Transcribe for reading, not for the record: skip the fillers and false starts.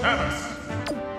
Service.